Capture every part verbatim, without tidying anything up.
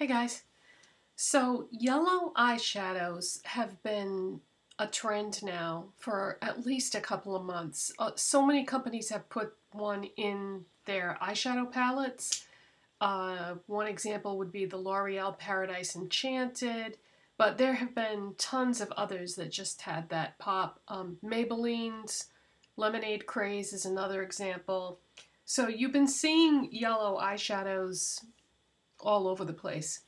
Hey guys, so yellow eyeshadows have been a trend now for at least a couple of months. Uh, so many companies have put one in their eyeshadow palettes. Uh, one example would be the L'Oreal Paradise Enchanted, but there have been tons of others that just had that pop. Um, Maybelline's Lemonade Craze is another example. So you've been seeing yellow eyeshadows all over the place.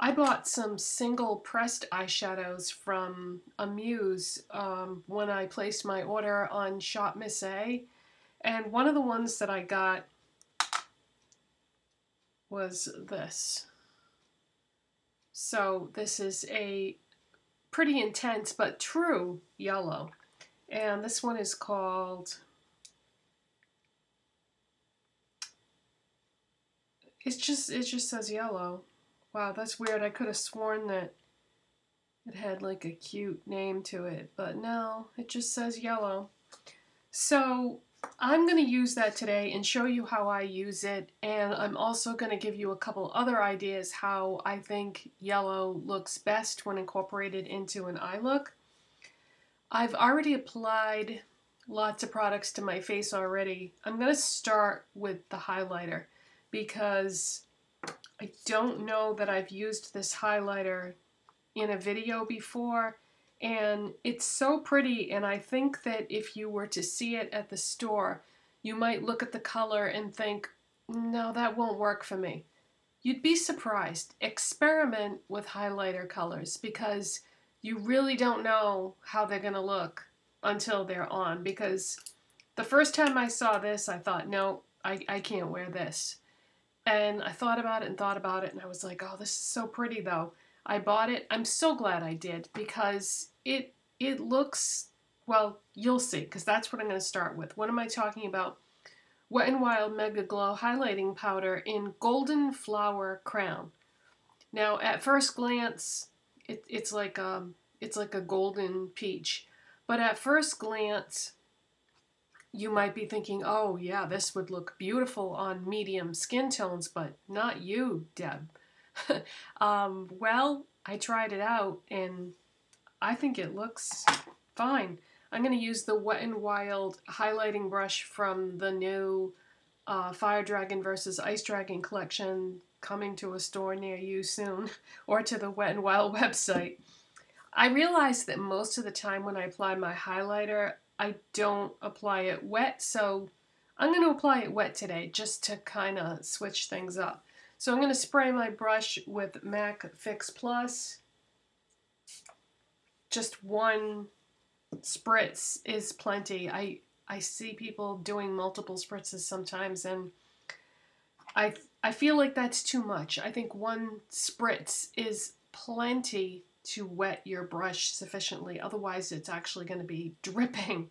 I bought some single pressed eyeshadows from Amuse um, when I placed my order on Shop Miss A, and one of the ones that I got was this. So this is a pretty intense but true yellow, and this one is called, It's just, it just says yellow. Wow, that's weird. I could have sworn that it had like a cute name to it, but no, it just says yellow. So I'm going to use that today and show you how I use it, and I'm also going to give you a couple other ideas how I think yellow looks best when incorporated into an eye look. I've already applied lots of products to my face already. I'm going to start with the highlighter, because I don't know that I've used this highlighter in a video before, and it's so pretty, and I think that if you were to see it at the store, you might look at the color and think, no, that won't work for me. You'd be surprised. Experiment with highlighter colors, because you really don't know how they're going to look until they're on, because the first time I saw this, I thought, no, I, I can't wear this. And I thought about it and thought about it, and I was like, oh, this is so pretty, though. I bought it. I'm so glad I did, because it it looks, well, you'll see, because that's what I'm going to start with. What am I talking about? Wet n Wild Mega Glow Highlighting Powder in Golden Flower Crown. Now, at first glance, it, it's, like a, it's like a golden peach. But at first glance, you might be thinking, oh yeah, this would look beautiful on medium skin tones, but not you, Deb. um, well, I tried it out and I think it looks fine. I'm going to use the Wet n Wild highlighting brush from the new uh, Fire Dragon versus Ice Dragon collection coming to a store near you soon, or to the Wet n Wild website. I realize that most of the time when I apply my highlighter, I don't apply it wet, so I'm going to apply it wet today just to kind of switch things up. So I'm going to spray my brush with Mac Fix Plus. Just one spritz is plenty. I, I see people doing multiple spritzes sometimes, and I, I feel like that's too much. I think one spritz is plenty to wet your brush sufficiently, otherwise it's actually going to be dripping.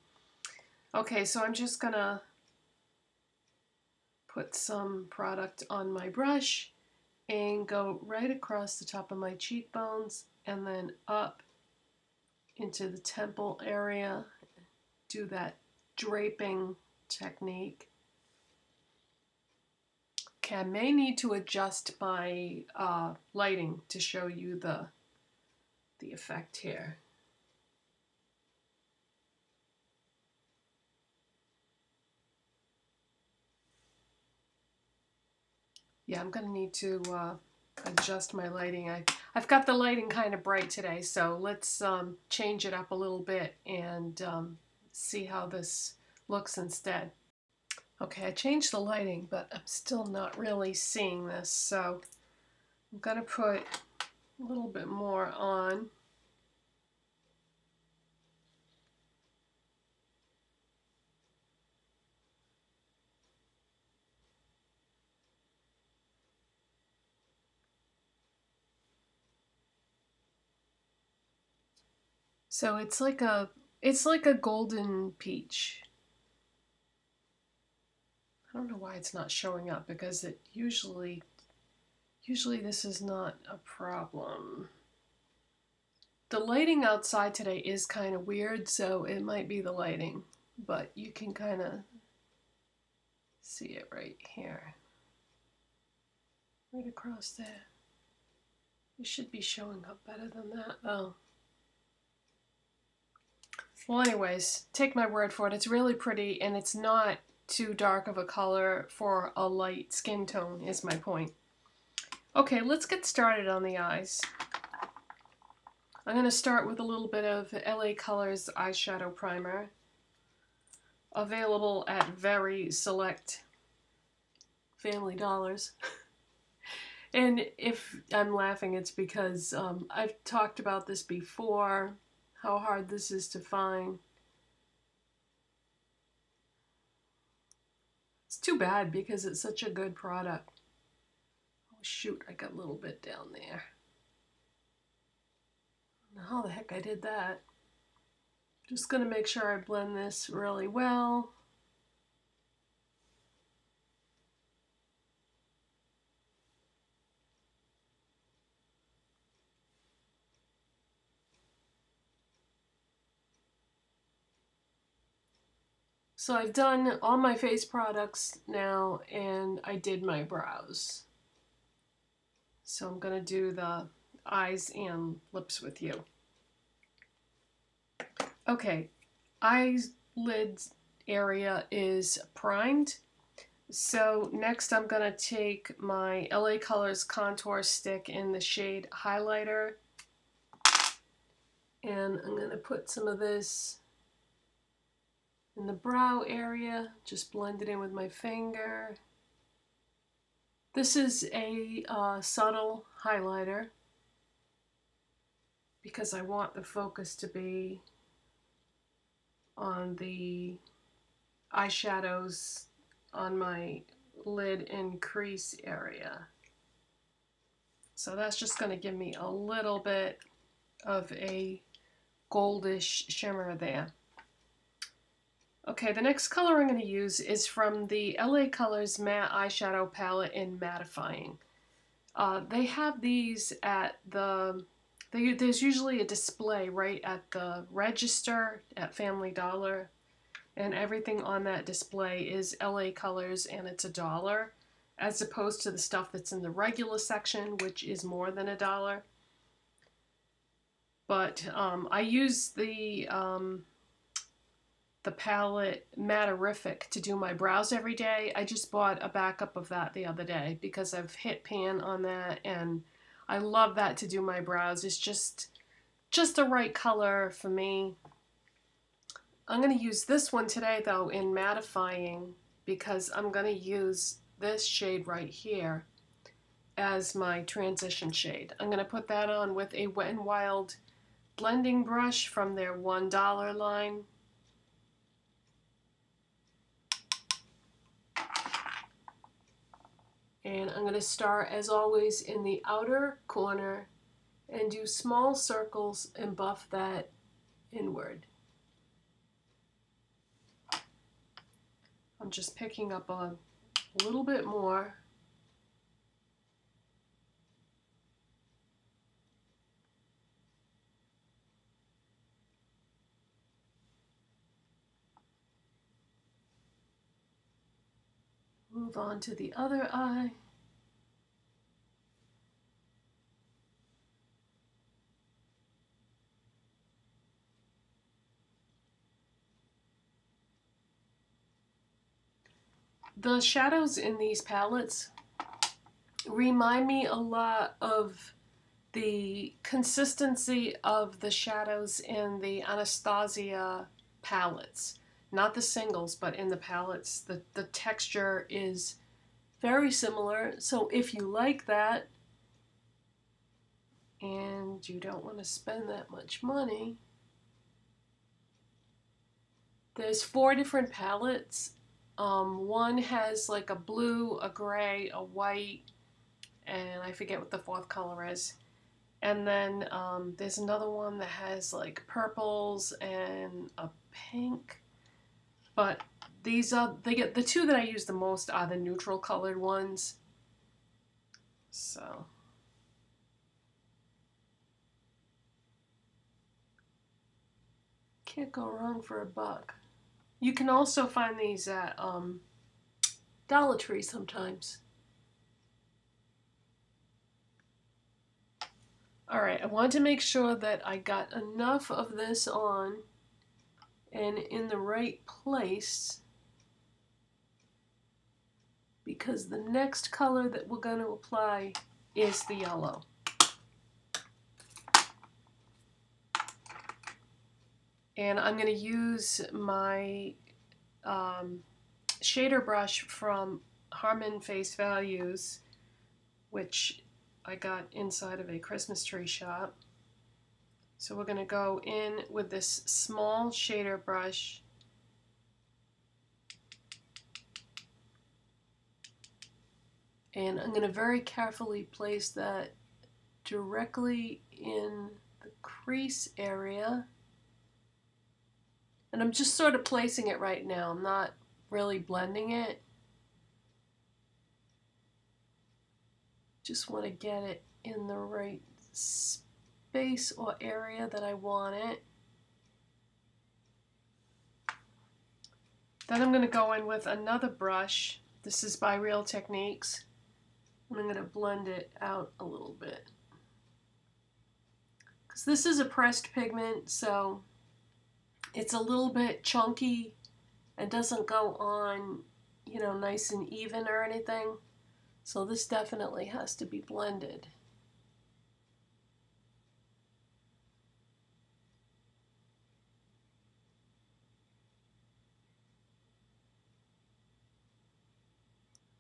Okay, so I'm just gonna put some product on my brush and go right across the top of my cheekbones and then up into the temple area. Do that draping technique. Okay, I may need to adjust my uh, lighting to show you the the effect here. Yeah, I'm gonna need to uh, adjust my lighting. I, I've got the lighting kind of bright today, so let's um, change it up a little bit and um, see how this looks instead. Okay, I changed the lighting, but I'm still not really seeing this, so I'm gonna put a little bit more on. So it's like a it's like a golden peach. I don't know why it's not showing up, because it usually Usually this is not a problem. The lighting outside today is kind of weird, so it might be the lighting, but you can kind of see it right here, right across there. This should be showing up better than that. Oh. Well, anyways, take my word for it. It's really pretty, and it's not too dark of a color for a light skin tone, is my point. Okay, let's get started on the eyes. I'm going to start with a little bit of L A Colors eyeshadow primer, available at very select Family Dollars. And if I'm laughing, it's because um, I've talked about this before, how hard this is to find. It's too bad because it's such a good product. Oh shoot, I got a little bit down there. I don't know how the heck I did that. Just gonna make sure I blend this really well. So I've done all my face products now, and I did my brows. So I'm gonna do the eyes and lips with you. Okay, eyelid area is primed. So next I'm gonna take my L A Colors contour stick in the shade highlighter, and I'm gonna put some of this in the brow area, just blend it in with my finger. This is a uh, subtle highlighter because I want the focus to be on the eyeshadows on my lid and crease area. So that's just going to give me a little bit of a goldish shimmer there. Okay, the next color I'm going to use is from the L A Colors Matte Eyeshadow Palette in Mattifying. Uh, they have these at the, they, there's usually a display right at the register at Family Dollar, and everything on that display is L A Colors and it's a dollar, as opposed to the stuff that's in the regular section, which is more than a dollar. But um, I use the... Um, the palette Matteriffic to do my brows every day. I just bought a backup of that the other day because I've hit pan on that, and I love that to do my brows. It's just just the right color for me. I'm going to use this one today though in Mattifying because I'm going to use this shade right here as my transition shade. I'm going to put that on with a Wet n Wild blending brush from their one dollar line. And I'm going to start, as always, in the outer corner and do small circles and buff that inward. I'm just picking up on a little bit more. Move on to the other eye. The shadows in these palettes remind me a lot of the consistency of the shadows in the Anastasia palettes. Not the singles, but in the palettes, the, the texture is very similar. So if you like that and you don't want to spend that much money, there's four different palettes. Um, one has like a blue, a gray, a white, and I forget what the fourth color is. And then um, there's another one that has like purples and a pink. But these are they get the two that I use the most are the neutral colored ones. So can't go wrong for a buck. You can also find these at um, Dollar Tree sometimes. Alright, I want to make sure that I got enough of this on and in the right place, because the next color that we're going to apply is the yellow. And I'm going to use my um, shader brush from Harman Face Values, which I got inside of a Christmas tree shop. So we're going to go in with this small shader brush and I'm going to very carefully place that directly in the crease area. And I'm just sort of placing it right now. I'm not really blending it. Just want to get it in the right space or area that I want it. Then I'm going to go in with another brush. This is by Real Techniques. I'm going to blend it out a little bit. Because this is a pressed pigment, so it's a little bit chunky and doesn't go on, you know, nice and even or anything. So this definitely has to be blended.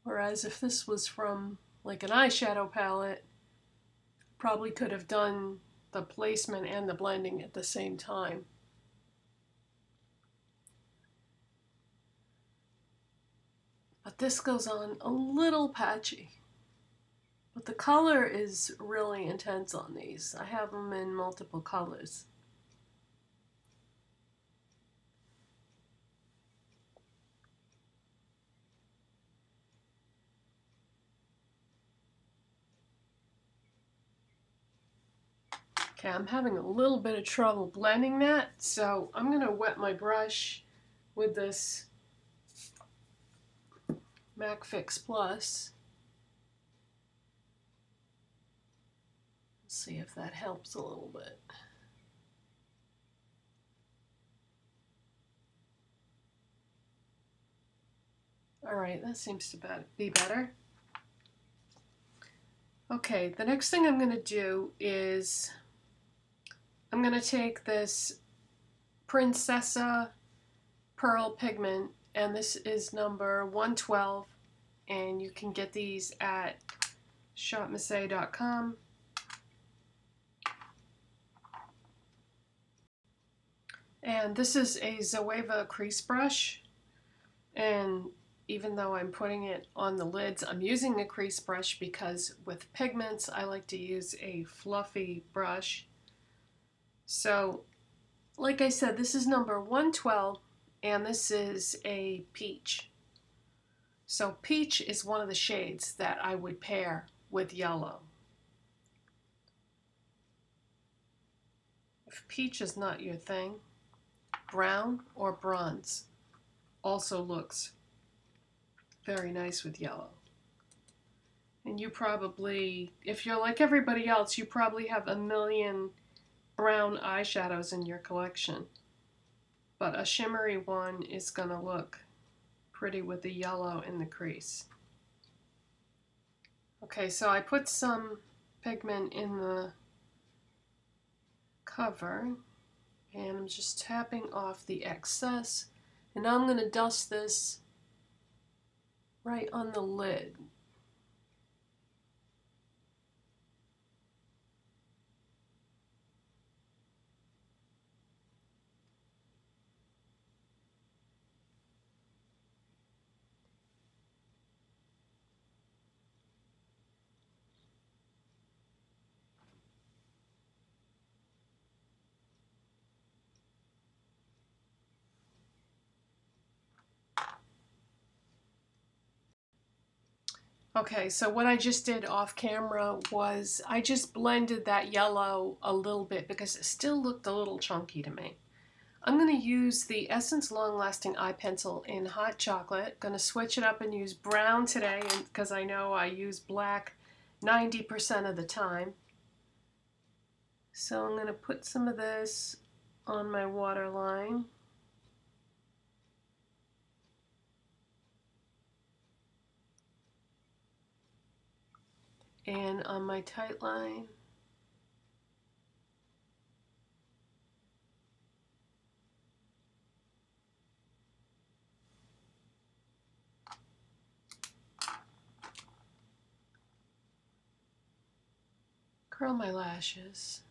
Whereas if this was from like an eyeshadow palette, probably could have done the placement and the blending at the same time. But this goes on a little patchy. But the color is really intense on these. I have them in multiple colors. Okay, I'm having a little bit of trouble blending that, so I'm going to wet my brush with this Mac Fix Plus. Let's see if that helps a little bit. All right, that seems to be better. Okay, the next thing I'm going to do is I'm going to take this Princessa Pearl Pigment, and this is number one twelve, and you can get these at shop masai dot com. And this is a Zoeva crease brush, and even though I'm putting it on the lids, I'm using a crease brush because with pigments I like to use a fluffy brush. So like I said, this is number one twelve. And this is a peach. So peach is one of the shades that I would pair with yellow. If peach is not your thing, brown or bronze also looks very nice with yellow. And you probably, if you're like everybody else, you probably have a million brown eyeshadows in your collection. But a shimmery one is going to look pretty with the yellow in the crease. Okay, so I put some pigment in the cover, and I'm just tapping off the excess. And now I'm going to dust this right on the lid. Okay, so what I just did off camera was I just blended that yellow a little bit because it still looked a little chunky to me. I'm going to use the Essence Long Lasting Eye Pencil in Hot Chocolate. Going to switch it up and use brown today because I know I use black ninety percent of the time. So I'm going to put some of this on my waterline. And on my tight line. Curl my lashes.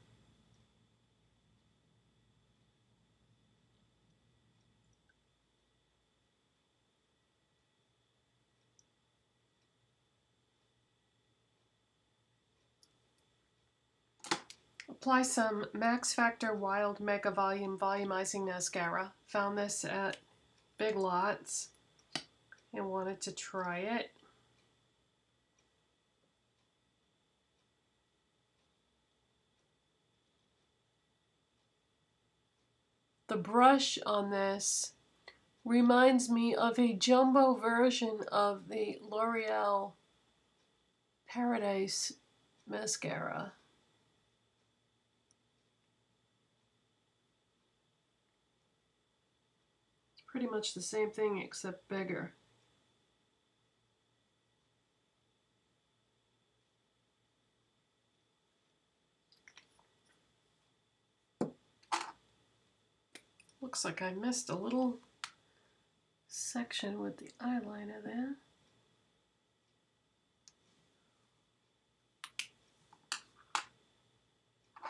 Apply some Max Factor Wild Mega Volume Volumizing mascara. Found this at Big Lots and wanted to try it. The brush on this reminds me of a jumbo version of the L'Oreal Paradise mascara. It's pretty much the same thing except bigger. Looks like I missed a little section with the eyeliner there.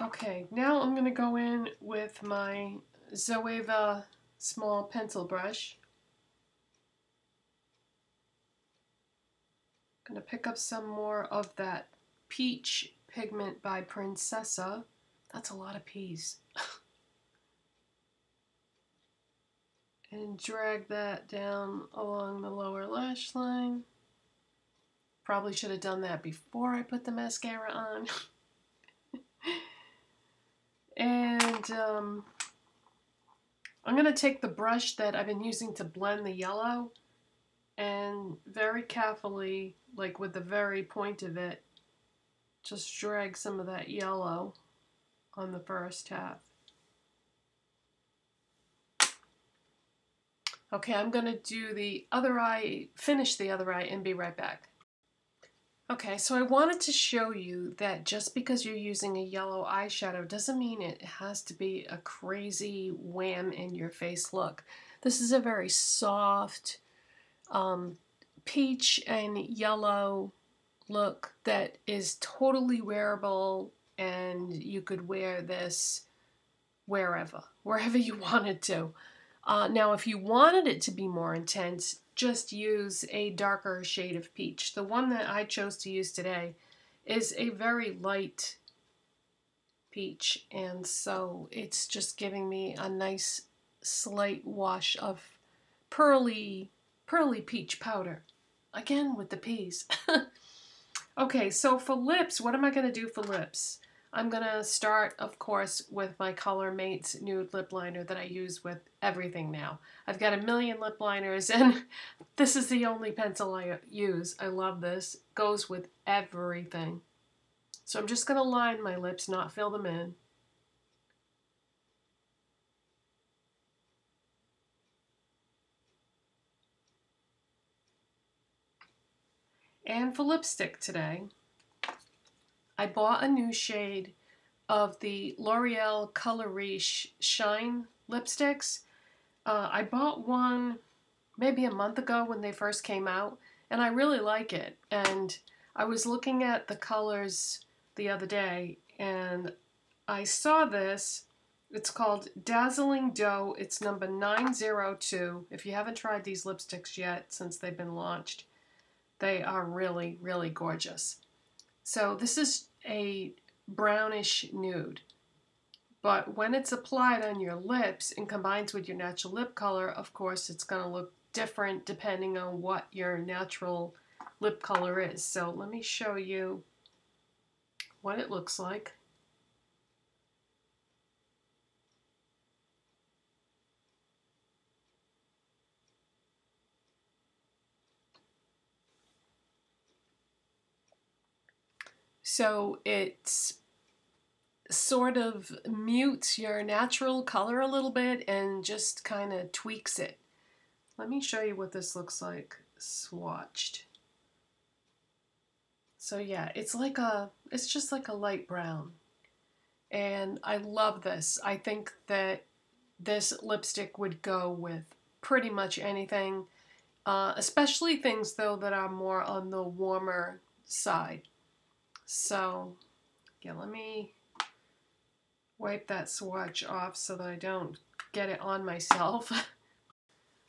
Okay, now I'm going to go in with my Zoeva small pencil brush. I'm going to pick up some more of that peach pigment by Princessa. That's a lot of peas. And drag that down along the lower lash line. Probably should have done that before I put the mascara on. And um, I'm going to take the brush that I've been using to blend the yellow and very carefully, like with the very point of it, just drag some of that yellow on the first half. Okay, I'm going to do the other eye, finish the other eye, and be right back. Okay, so I wanted to show you that just because you're using a yellow eyeshadow doesn't mean it has to be a crazy wham in your face look. This is a very soft um, peach and yellow look that is totally wearable, and you could wear this wherever, wherever you wanted to. Uh, now, if you wanted it to be more intense, just use a darker shade of peach. The one that I chose to use today is a very light peach, and so it's just giving me a nice slight wash of pearly, pearly peach powder. Again, with the peas. Okay, so for lips, what am I going to do for lips? I'm going to start, of course, with my ColorMates Nude Lip Liner that I use with everything now. I've got a million lip liners, and this is the only pencil I use. I love this. Goes with everything. So I'm just going to line my lips, not fill them in. And for lipstick today, I bought a new shade of the L'Oreal Colour Riche Shine lipsticks. Uh, I bought one maybe a month ago when they first came out, and I really like it. And I was looking at the colors the other day, and I saw this. It's called Dazzling Doe. It's number nine oh two. If you haven't tried these lipsticks yet since they've been launched, they are really, really gorgeous. So this is a brownish nude, but when it's applied on your lips and combines with your natural lip color, of course, it's going to look different depending on what your natural lip color is. So let me show you what it looks like. So it's sort of mutes your natural color a little bit and just kind of tweaks it. Let me show you what this looks like swatched. So yeah, it's like a, it's just like a light brown. And I love this. I think that this lipstick would go with pretty much anything, uh, especially things though that are more on the warmer side. So yeah, let me wipe that swatch off so that I don't get it on myself.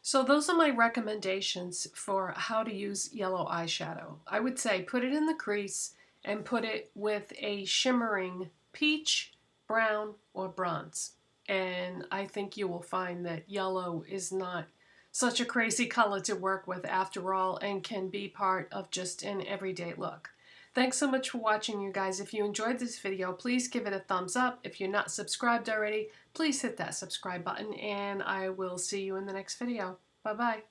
So those are my recommendations for how to use yellow eyeshadow. I would say put it in the crease and put it with a shimmering peach, brown, or bronze. And I think you will find that yellow is not such a crazy color to work with after all and can be part of just an everyday look. Thanks so much for watching, you guys. If you enjoyed this video, please give it a thumbs up. If you're not subscribed already, please hit that subscribe button, and I will see you in the next video. Bye-bye.